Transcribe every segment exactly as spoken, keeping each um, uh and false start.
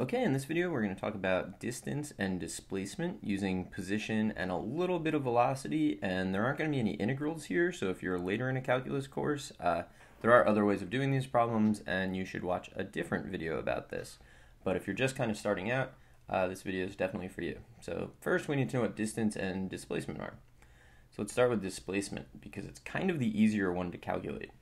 Okay, in this video we're going to talk about distance and displacement using position and a little bit of velocity, and there aren't going to be any integrals here, so if you're later in a calculus course, uh, there are other ways of doing these problems and you should watch a different video about this. But if you're just kind of starting out, uh, this video is definitely for you. So first we need to know what distance and displacement are. So let's start with displacement because it's kind of the easier one to calculate.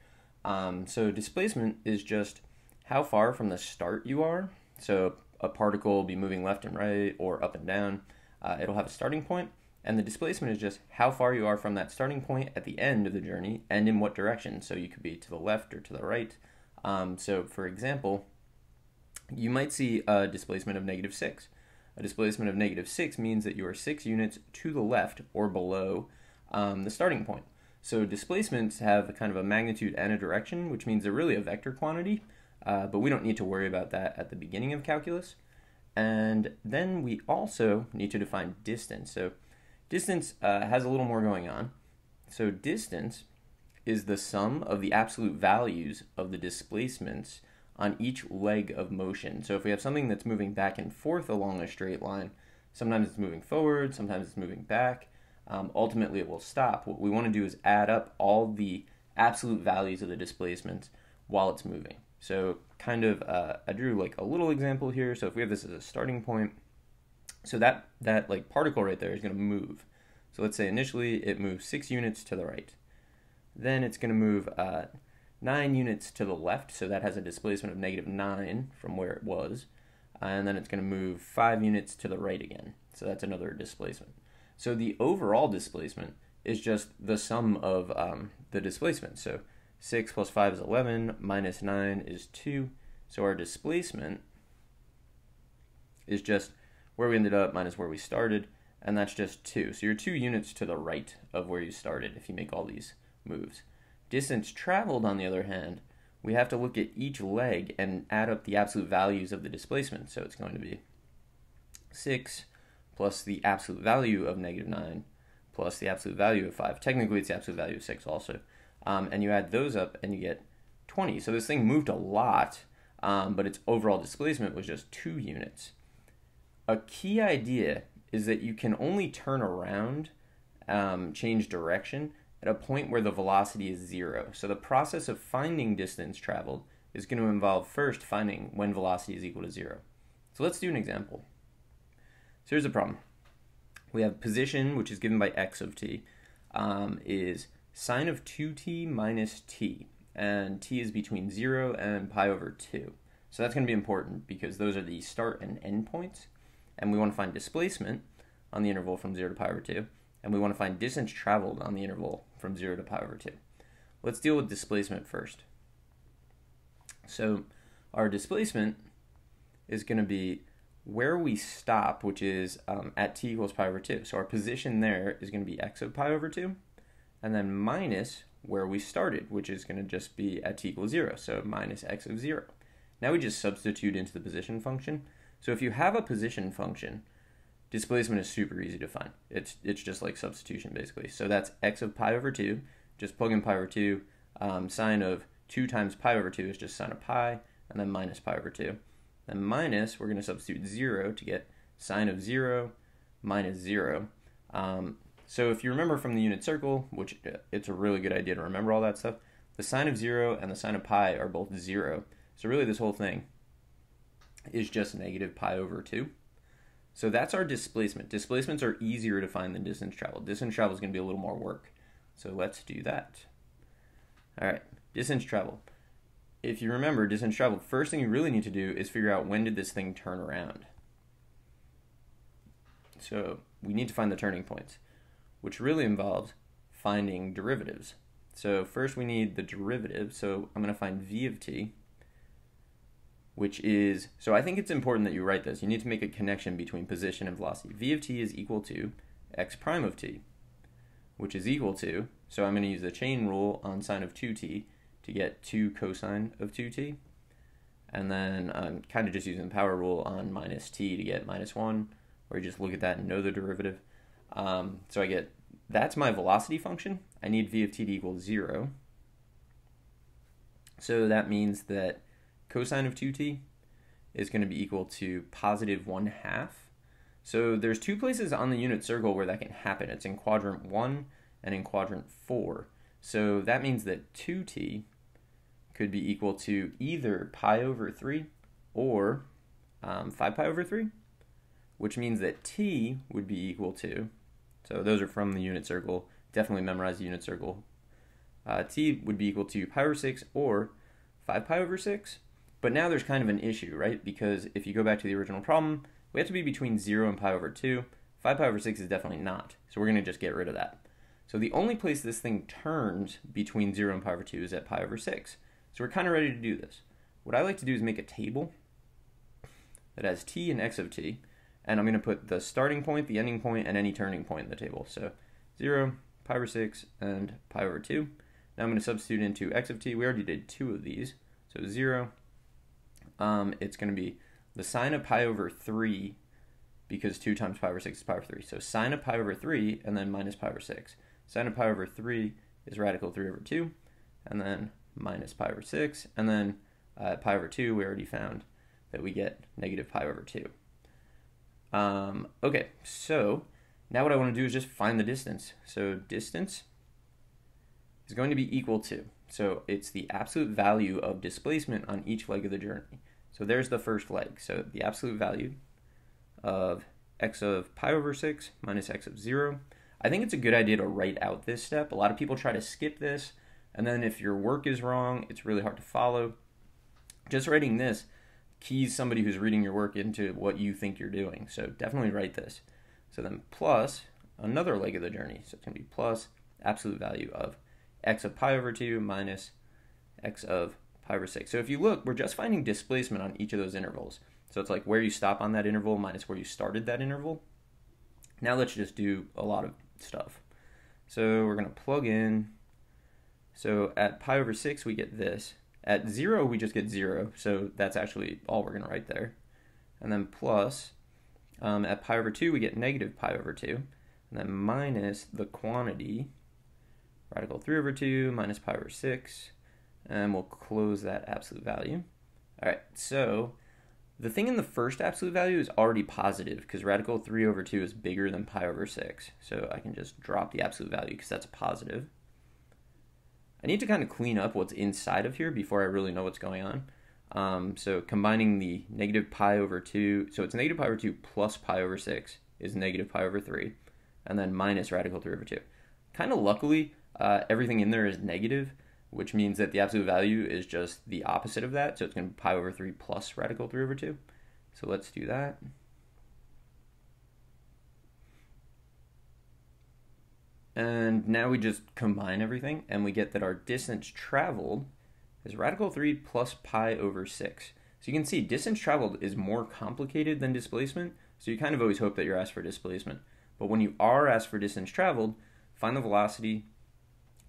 Um, so displacement is just how far from the start you are. So a particle will be moving left and right or up and down. Uh, it'll have a starting point, and the displacement is just how far you are from that starting point at the end of the journey and in what direction. So you could be to the left or to the right. Um, so for example, you might see a displacement of negative six. A displacement of negative six means that you are six units to the left or below um, the starting point. So displacements have a kind of a magnitude and a direction, which means they're really a vector quantity. Uh, but we don't need to worry about that at the beginning of calculus. And then we also need to define distance. So distance uh, has a little more going on. So distance is the sum of the absolute values of the displacements on each leg of motion. So if we have something that's moving back and forth along a straight line, sometimes it's moving forward, sometimes it's moving back. Um, ultimately it will stop. What we want to do is add up all the absolute values of the displacements while it's moving. So kind of, uh, I drew like a little example here. So if we have this as a starting point, so that, that like particle right there is going to move. So let's say initially it moves six units to the right. Then it's going to move uh, nine units to the left. So that has a displacement of negative nine from where it was. And then it's going to move five units to the right again. So that's another displacement. So the overall displacement is just the sum of um, the displacement. So six plus five is eleven, minus nine is two. So our displacement is just where we ended up minus where we started, and that's just two. So you're two units to the right of where you started if you make all these moves. Distance traveled, on the other hand, we have to look at each leg and add up the absolute values of the displacement. So it's going to be six plus the absolute value of negative nine plus the absolute value of five. Technically, it's the absolute value of six also. Um, and you add those up and you get twenty. So this thing moved a lot, um, but its overall displacement was just two units. A key idea is that you can only turn around, um, change direction, at a point where the velocity is zero. So the process of finding distance traveled is going to involve first finding when velocity is equal to zero. So let's do an example. So here's the problem. We have position, which is given by x of t, um, is sine of two t minus t, and t is between zero and pi over two. So that's going to be important because those are the start and end points, and we want to find displacement on the interval from zero to pi over two, and we want to find distance traveled on the interval from zero to pi over two. Let's deal with displacement first. So our displacement is going to be where we stop, which is um, at t equals pi over two. So our position there is going to be x of pi over two, and then minus where we started, which is going to just be at t equals zero, so minus x of zero. Now we just substitute into the position function. So if you have a position function, displacement is super easy to find. It's, it's just like substitution, basically. So that's x of pi over two, just plug in pi over two. Um, sine of two times pi over two is just sine of pi, and then minus pi over two. Then minus, we're going to substitute zero to get sine of zero minus zero. Um, So if you remember from the unit circle, which it's a really good idea to remember all that stuff, the sine of zero and the sine of pi are both zero. So really this whole thing is just negative pi over two. So that's our displacement. Displacements are easier to find than distance traveled. Distance travel is going to be a little more work. So let's do that. All right, distance traveled. If you remember distance traveled, first thing you really need to do is figure out when did this thing turn around. So we need to find the turning points, which really involves finding derivatives. So first we need the derivative. So I'm going to find v of t, which is, so I think it's important that you write this. You need to make a connection between position and velocity. V of t is equal to x prime of t, which is equal to, so I'm going to use the chain rule on sine of two t to get two cosine of two t. And then I'm kind of just using the power rule on minus t to get minus one, or you just look at that and know the derivative. Um, so I get, that's my velocity function. I need v of t to equal zero. So that means that cosine of two t is going to be equal to positive one half. So there's two places on the unit circle where that can happen. It's in quadrant one and in quadrant four. So that means that two t could be equal to either pi over three or um, five pi over three, which means that t would be equal to, so those are from the unit circle, definitely memorize the unit circle, uh, t would be equal to pi over six or five pi over six. But now there's kind of an issue, right? Because if you go back to the original problem, we have to be between zero and pi over two. five pi over six is definitely not, so we're going to just get rid of that. So the only place this thing turns between zero and pi over two is at pi over six. So we're kind of ready to do this. What I like to do is make a table that has t and x of t, and I'm going to put the starting point, the ending point, and any turning point in the table. So zero, pi over six, and pi over two. Now I'm going to substitute into x of t. We already did two of these, so zero. Um, it's going to be the sine of pi over three, because two times pi over six is pi over three. So sine of pi over three, and then minus pi over six. Sine of pi over three is radical three over two, and then minus pi over six, and then uh, pi over two, we already found that we get negative pi over two. Um, okay, so now what I want to do is just find the distance. So distance is going to be equal to, so it's the absolute value of displacement on each leg of the journey. So there's the first leg. So the absolute value of x of pi over six minus x of zero. I think it's a good idea to write out this step. A lot of people try to skip this, and then if your work is wrong, it's really hard to follow. Just writing this keys somebody who's reading your work into what you think you're doing, so definitely write this. So then plus another leg of the journey, so it's going to be plus absolute value of x of pi over two minus x of pi over six. So if you look, we're just finding displacement on each of those intervals. So it's like where you stop on that interval minus where you started that interval. Now let's just do a lot of stuff. So we're going to plug in. So at pi over six, we get this. At zero, we just get zero. So that's actually all we're going to write there. And then plus, um, at pi over two, we get negative pi over two. And then minus the quantity, radical three over two, minus pi over six. And we'll close that absolute value. All right, so the thing in the first absolute value is already positive because radical three over two is bigger than pi over six. So I can just drop the absolute value because that's a positive. I need to kind of clean up what's inside of here before I really know what's going on. Um, so combining the negative pi over two, so it's negative pi over two plus pi over six is negative pi over three, and then minus radical three over two. Kind of luckily, uh, everything in there is negative, which means that the absolute value is just the opposite of that, so it's going to be pi over three plus radical three over two. So let's do that. And now we just combine everything, and we get that our distance traveled is radical three plus pi over six. So you can see distance traveled is more complicated than displacement, so you kind of always hope that you're asked for displacement. But when you are asked for distance traveled, find the velocity,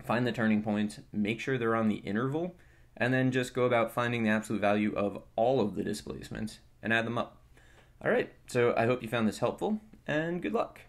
find the turning points, make sure they're on the interval, and then just go about finding the absolute value of all of the displacements and add them up. All right, so I hope you found this helpful, and good luck.